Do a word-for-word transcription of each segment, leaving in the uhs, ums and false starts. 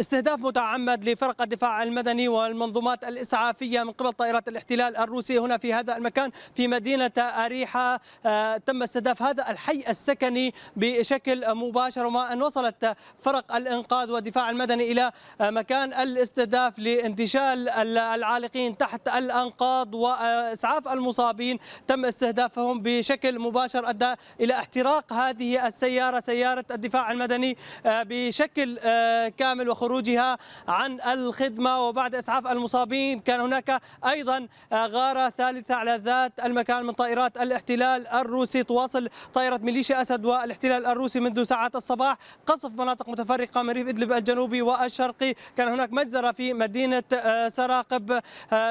استهداف متعمد لفرقة الدفاع المدني والمنظومات الإسعافية من قبل طائرات الاحتلال الروسي هنا في هذا المكان في مدينة أريحا. تم استهداف هذا الحي السكني بشكل مباشر، وما أن وصلت فرق الإنقاذ والدفاع المدني إلى مكان الاستهداف لانتشال العالقين تحت الأنقاض وإسعاف المصابين. تم استهدافهم بشكل مباشر أدى إلى احتراق هذه السيارة، سيارة الدفاع المدني، بشكل كامل وخروجها عن الخدمة. وبعد إسعاف المصابين كان هناك أيضا غارة ثالثة على ذات المكان من طائرات الاحتلال الروسي. تواصل طائرة ميليشيا أسد والاحتلال الروسي منذ ساعات الصباح قصف مناطق متفرقة من ريف إدلب الجنوبي والشرقي. كان هناك مجزرة في مدينة سراقب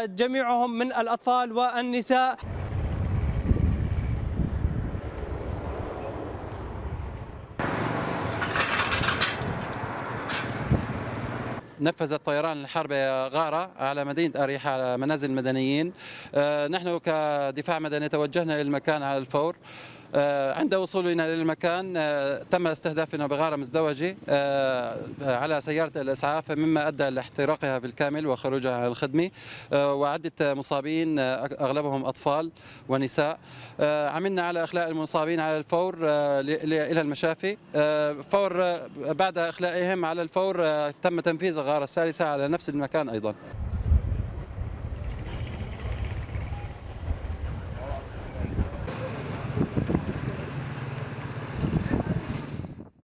جميعهم من الأطفال والنساء. نفذت طيران الحرب غارة على مدينة أريحا على منازل المدنيين. نحن كدفاع مدني توجهنا إلى المكان على الفور. عند وصولنا للمكان تم استهدافنا بغارة مزدوجة على سيارة الإسعاف، مما أدى لاحتراقها بالكامل وخروجها عن الخدمة، وعدة مصابين أغلبهم أطفال ونساء. عملنا على إخلاء المصابين على الفور إلى المشافي. فور بعد إخلائهم على الفور تم تنفيذ الغارة الثالثة على نفس المكان أيضا.